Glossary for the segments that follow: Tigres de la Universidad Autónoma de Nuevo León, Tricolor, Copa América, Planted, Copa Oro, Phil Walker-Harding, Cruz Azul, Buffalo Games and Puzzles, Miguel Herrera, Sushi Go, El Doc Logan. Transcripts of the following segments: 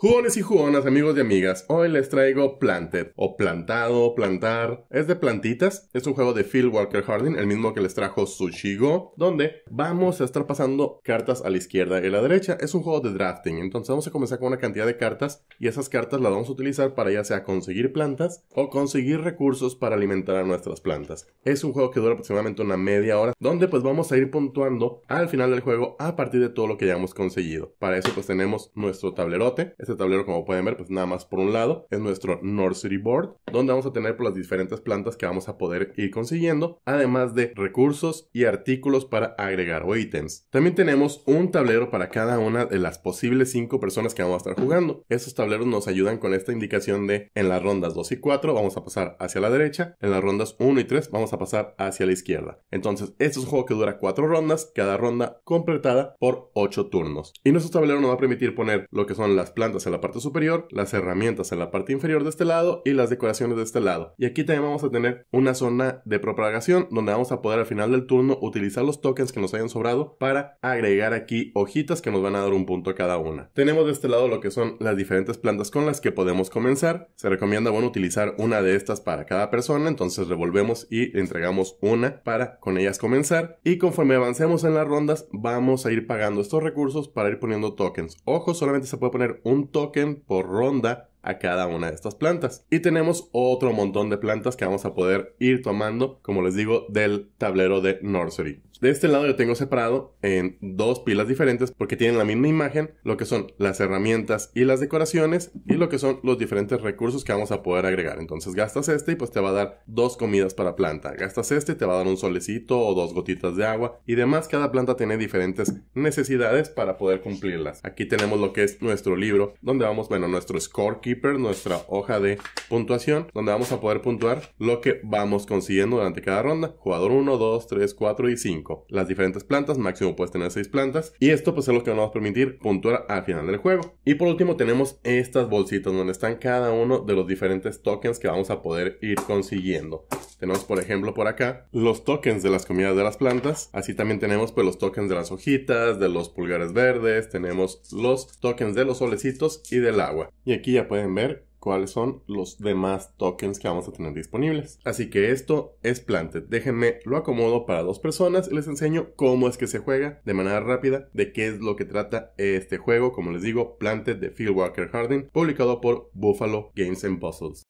Jugones y jugonas, amigos y amigas, hoy les traigo Planted, o plantado, plantar, es de plantitas, es un juego de Phil Walker-Harding, el mismo que les trajo Sushi Go, donde vamos a estar pasando cartas a la izquierda y a la derecha. Es un juego de drafting, entonces vamos a comenzar con una cantidad de cartas y esas cartas las vamos a utilizar para ya sea conseguir plantas o conseguir recursos para alimentar a nuestras plantas. Es un juego que dura aproximadamente una media hora, donde pues vamos a ir puntuando al final del juego a partir de todo lo que hayamos conseguido. Para eso pues tenemos nuestro tablerote. Este tablero, como pueden ver, pues nada más por un lado es nuestro Nursery Board, donde vamos a tener las diferentes plantas que vamos a poder ir consiguiendo, además de recursos y artículos para agregar o ítems. También tenemos un tablero para cada una de las posibles 5 personas que vamos a estar jugando. Estos tableros nos ayudan con esta indicación de en las rondas 2 y 4 vamos a pasar hacia la derecha, en las rondas 1 y 3 vamos a pasar hacia la izquierda. Entonces, este es un juego que dura 4 rondas, cada ronda completada por 8 turnos. Y nuestro tablero nos va a permitir poner lo que son las plantas en la parte superior, las herramientas en la parte inferior de este lado y las decoraciones de este lado. Y aquí también vamos a tener una zona de propagación donde vamos a poder al final del turno utilizar los tokens que nos hayan sobrado para agregar aquí hojitas que nos van a dar un punto a cada una. Tenemos de este lado lo que son las diferentes plantas con las que podemos comenzar. Se recomienda, bueno, utilizar una de estas para cada persona, entonces revolvemos y entregamos una para con ellas comenzar, y conforme avancemos en las rondas vamos a ir pagando estos recursos para ir poniendo tokens. Ojo, solamente se puede poner un token por ronda a cada una de estas plantas. Y tenemos otro montón de plantas que vamos a poder ir tomando, como les digo, del tablero de Nursery. De este lado yo tengo separado en 2 pilas diferentes porque tienen la misma imagen, lo que son las herramientas y las decoraciones y lo que son los diferentes recursos que vamos a poder agregar. Entonces gastas este y pues te va a dar 2 comidas para planta. Gastas este y te va a dar un solecito o 2 gotitas de agua y demás. Cada planta tiene diferentes necesidades para poder cumplirlas. Aquí tenemos lo que es nuestro libro donde vamos, bueno, nuestro scorekeeper, nuestra hoja de puntuación, donde vamos a poder puntuar lo que vamos consiguiendo durante cada ronda. Jugador 1, 2, 3, 4 y 5. Las diferentes plantas, máximo puedes tener 6 plantas, y esto pues es lo que nos va a permitir puntuar al final del juego. Y por último tenemos estas bolsitas donde están cada uno de los diferentes tokens que vamos a poder ir consiguiendo. Tenemos, por ejemplo, por acá los tokens de las comidas de las plantas, así también tenemos pues los tokens de las hojitas, de los pulgares verdes, tenemos los tokens de los solecitos y del agua. Y aquí ya pueden ver cuáles son los demás tokens que vamos a tener disponibles. Así que esto es Planted. Déjenme lo acomodo para 2 personas y les enseño cómo es que se juega de manera rápida, de qué es lo que trata este juego. Como les digo, Planted de Phil Walker-Harding, publicado por Buffalo Games and Puzzles.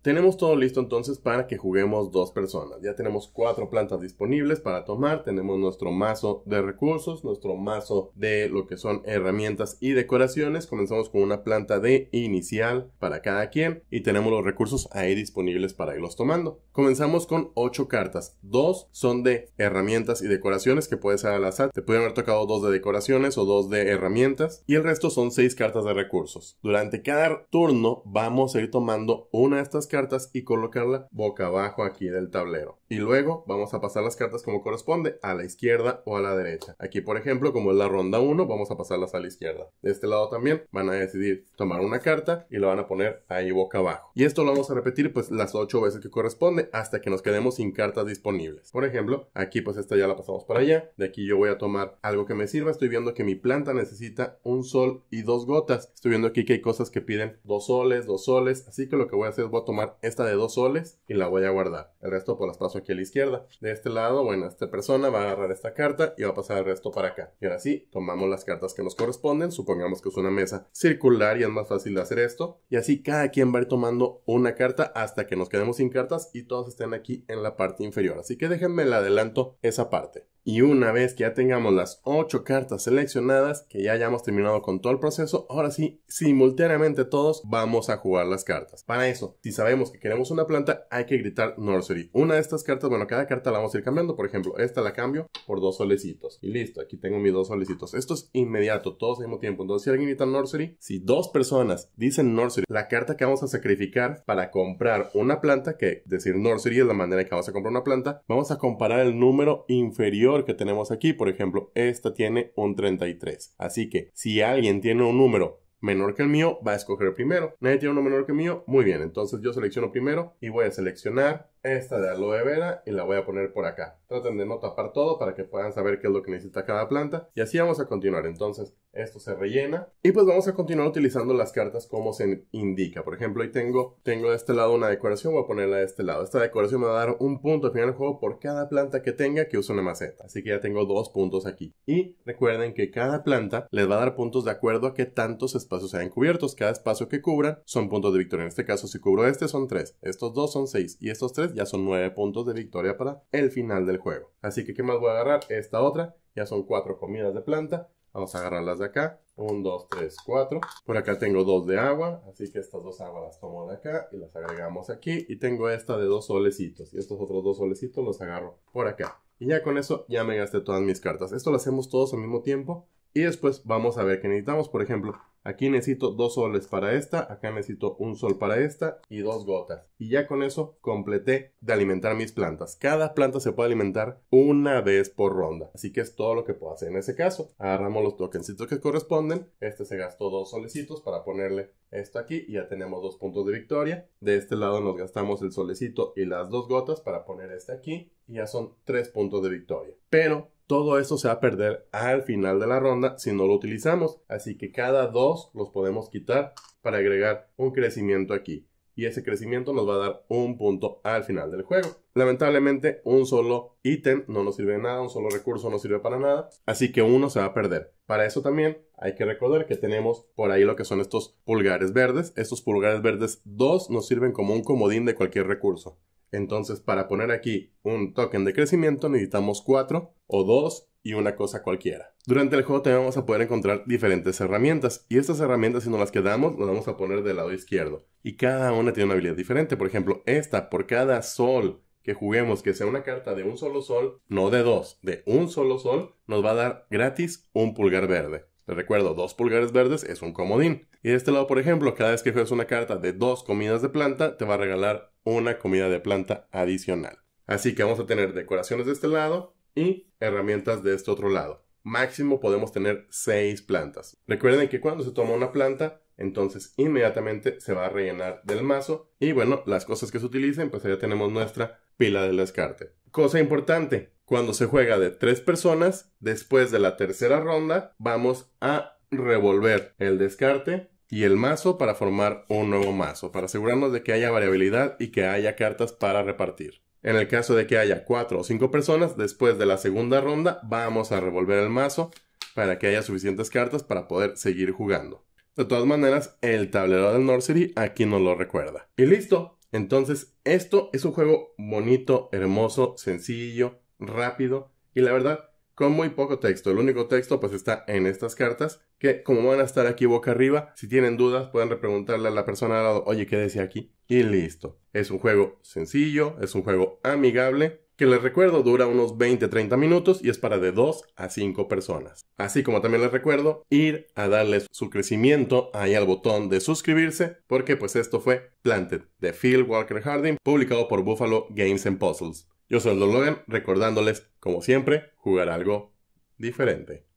Tenemos todo listo entonces para que juguemos 2 personas. Ya tenemos 4 plantas disponibles para tomar. Tenemos nuestro mazo de recursos, nuestro mazo de lo que son herramientas y decoraciones. Comenzamos con una planta de inicial para cada quien y tenemos los recursos ahí disponibles para irlos tomando. Comenzamos con 8 cartas. 2 son de herramientas y decoraciones que puede ser al azar. Te pueden haber tocado 2 de decoraciones o 2 de herramientas y el resto son 6 cartas de recursos. Durante cada turno vamos a ir tomando una de estas cartas y colocarla boca abajo aquí del tablero, y luego vamos a pasar las cartas como corresponde, a la izquierda o a la derecha. Aquí, por ejemplo, como es la ronda 1, vamos a pasarlas a la izquierda. De este lado también van a decidir tomar una carta y la van a poner ahí boca abajo, y esto lo vamos a repetir pues las 8 veces que corresponde hasta que nos quedemos sin cartas disponibles. Por ejemplo, aquí pues esta ya la pasamos para allá. De aquí yo voy a tomar algo que me sirva. Estoy viendo que mi planta necesita un sol y 2 gotas. Estoy viendo aquí que hay cosas que piden 2 soles, así que lo que voy a hacer es voy a tomar esta de 2 soles y la voy a guardar. El resto pues las paso aquí a la izquierda. De este lado, bueno, esta persona va a agarrar esta carta y va a pasar el resto para acá. Y ahora sí, tomamos las cartas que nos corresponden. Supongamos que es una mesa circular y es más fácil de hacer esto. Y así cada quien va a ir tomando una carta hasta que nos quedemos sin cartas y todas estén aquí en la parte inferior. Así que déjenme le adelanto esa parte. Y una vez que ya tengamos las 8 cartas seleccionadas, que ya hayamos terminado con todo el proceso, ahora sí, simultáneamente todos vamos a jugar las cartas. Para eso, si sabemos que queremos una planta, hay que gritar Nursery. Una de estas cartas, bueno, cada carta la vamos a ir cambiando. Por ejemplo, esta la cambio por 2 solecitos. Y listo, aquí tengo mis 2 solecitos. Esto es inmediato, todos al mismo tiempo. Entonces, si alguien grita Nursery, si 2 personas dicen Nursery, la carta que vamos a sacrificar para comprar una planta, que decir Nursery es la manera en que vamos a comprar una planta, vamos a comparar el número inferior que tenemos aquí. Por ejemplo, esta tiene un 33, así que si alguien tiene un número menor que el mío va a escoger primero. Nadie tiene uno menor que el mío. Muy bien, entonces yo selecciono primero y voy a seleccionar esta de aloe vera y la voy a poner por acá. Traten de no tapar todo para que puedan saber qué es lo que necesita cada planta. Y así vamos a continuar. Entonces esto se rellena y pues vamos a continuar utilizando las cartas como se indica. Por ejemplo, ahí tengo de este lado una decoración, voy a ponerla de este lado. Esta decoración me va a dar un punto al final del juego por cada planta que tenga que use una maceta. Así que ya tengo 2 puntos aquí. Y recuerden que cada planta les va a dar puntos de acuerdo a que tantos espacios sean cubiertos. Cada espacio que cubran son puntos de victoria. En este caso, si cubro este son 3, estos 2 son 6 y estos 3 ya son 9 puntos de victoria para el final del juego. Así que ¿qué más voy a agarrar? Esta otra, ya son 4 comidas de planta. Vamos a agarrarlas de acá, 1, 2, 3, 4. Por acá tengo 2 de agua, así que estas 2 aguas las tomo de acá y las agregamos aquí. Y tengo esta de 2 solecitos y estos otros 2 solecitos los agarro por acá. Y ya con eso ya me gasté todas mis cartas. Esto lo hacemos todos al mismo tiempo y después vamos a ver qué necesitamos. Por ejemplo, aquí necesito 2 soles para esta, acá necesito 1 sol para esta y 2 gotas. Y ya con eso completé de alimentar mis plantas. Cada planta se puede alimentar una vez por ronda. Así que es todo lo que puedo hacer. En ese caso, agarramos los tokencitos que corresponden. Este se gastó 2 solecitos para ponerle esto aquí y ya tenemos 2 puntos de victoria. De este lado nos gastamos el solecito y las 2 gotas para poner este aquí. Y ya son 3 puntos de victoria. Pero todo esto se va a perder al final de la ronda si no lo utilizamos. Así que cada 2 los podemos quitar para agregar un crecimiento aquí. Y ese crecimiento nos va a dar 1 punto al final del juego. Lamentablemente un solo ítem no nos sirve de nada, un solo recurso no sirve para nada. Así que uno se va a perder. Para eso también hay que recordar que tenemos por ahí lo que son estos pulgares verdes. Estos pulgares verdes 2 nos sirven como un comodín de cualquier recurso. Entonces para poner aquí un token de crecimiento necesitamos 4 o 2 y una cosa cualquiera. Durante el juego también vamos a poder encontrar diferentes herramientas y estas herramientas, si no las quedamos, las vamos a poner del lado izquierdo y cada una tiene una habilidad diferente. Por ejemplo, esta, por cada sol que juguemos que sea una carta de 1 solo sol, no de 2, de 1 solo sol, nos va a dar gratis 1 pulgar verde. Les recuerdo, 2 pulgares verdes es un comodín. Y de este lado, por ejemplo, cada vez que juegues una carta de 2 comidas de planta, te va a regalar una comida de planta adicional. Así que vamos a tener decoraciones de este lado y herramientas de este otro lado. Máximo podemos tener 6 plantas. Recuerden que cuando se toma una planta, entonces inmediatamente se va a rellenar del mazo. Y bueno, las cosas que se utilicen, pues ya tenemos nuestra pila del descarte. Cosa importante, cuando se juega de 3 personas, después de la 3.ª ronda, vamos a revolver el descarte y el mazo para formar un nuevo mazo, para asegurarnos de que haya variabilidad y que haya cartas para repartir. En el caso de que haya 4 o 5 personas, después de la 2.ª ronda vamos a revolver el mazo para que haya suficientes cartas para poder seguir jugando. De todas maneras, el tablero del Nursery aquí nos lo recuerda. Y listo. Entonces esto es un juego bonito, hermoso, sencillo, rápido y la verdad con muy poco texto. El único texto pues está en estas cartas, que como van a estar aquí boca arriba, si tienen dudas pueden preguntarle a la persona al lado, oye, ¿qué decía aquí? Y listo. Es un juego sencillo, es un juego amigable, que les recuerdo dura unos 20-30 minutos y es para de 2 a 5 personas. Así como también les recuerdo ir a darles su crecimiento ahí al botón de suscribirse, porque pues esto fue Planted de Phil Walker-Harding, publicado por Buffalo Games and Puzzles. Yo soy El Doc Logan, recordándoles, como siempre, jugar algo diferente.